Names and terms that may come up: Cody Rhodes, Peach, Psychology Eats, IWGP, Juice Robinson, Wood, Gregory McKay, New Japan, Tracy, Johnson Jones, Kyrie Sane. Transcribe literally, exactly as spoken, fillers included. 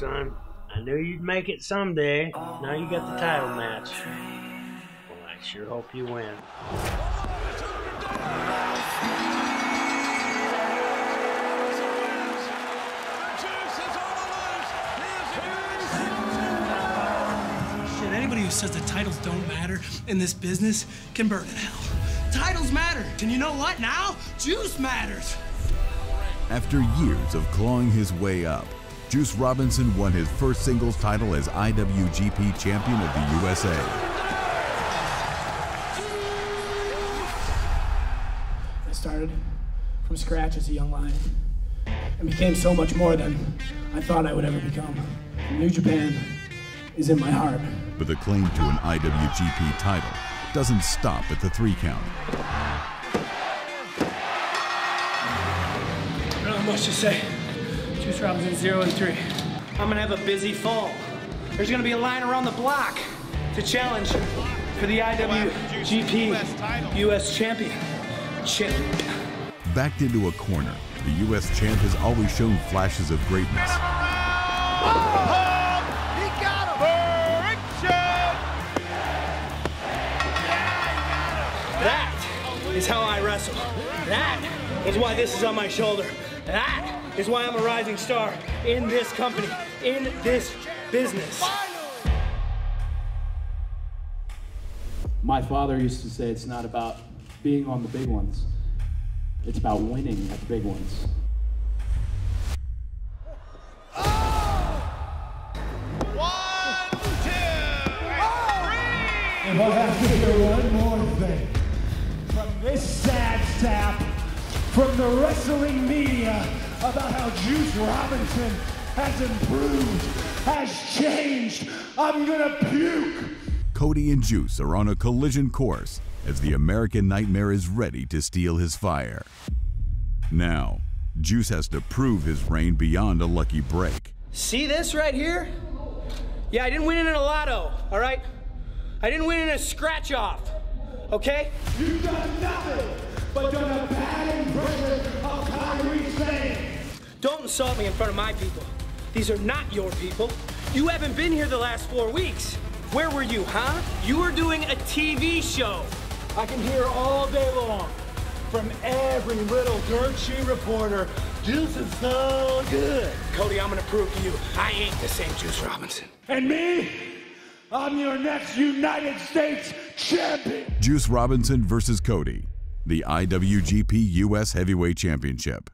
son. I knew you'd make it someday. Now you got the title match. Well, I sure hope you win. Shit, anybody who says that titles don't matter in this business can burn in hell. Titles matter, and you know what now? Juice matters. After years of clawing his way up, Juice Robinson won his first singles title as I W G P Champion of the U S A. I started from scratch as a young lion and became so much more than I thought I would ever become. New Japan is in my heart. But the claim to an I W G P title doesn't stop at the three count. I don't know much to say. Juice Robinson, zero and three. I'm gonna have a busy fall. There's gonna be a line around the block to challenge for the I W G P U S Championship. Backed into a corner, the U S champ has always shown flashes of greatness. That is how I wrestle. That is why this is on my shoulder. That is why I'm a rising star in this company, in this business. My father used to say it's not about being on the big ones. It's about winning at the big ones. Oh! One, two, and oh! three! And we'll have to do one more thing. From this sad sap, from the wrestling media, about how Juice Robinson has improved, has changed. I'm gonna puke. Cody and Juice are on a collision course as the American Nightmare is ready to steal his fire. Now, Juice has to prove his reign beyond a lucky break. See this right here? Yeah, I didn't win in a lotto, all right? I didn't win in a scratch off, okay? You've done nothing but done a bad impression of Kyrie Sane. Don't insult me in front of my people. These are not your people. You haven't been here the last four weeks. Where were you, huh? You were doing a T V show. I can hear all day long from every little dirt sheet reporter, Juice is so good. Cody, I'm gonna prove to you, I ain't the same Juice Robinson. And me, I'm your next United States champion. Juice Robinson versus Cody, the I W G P U S Heavyweight Championship.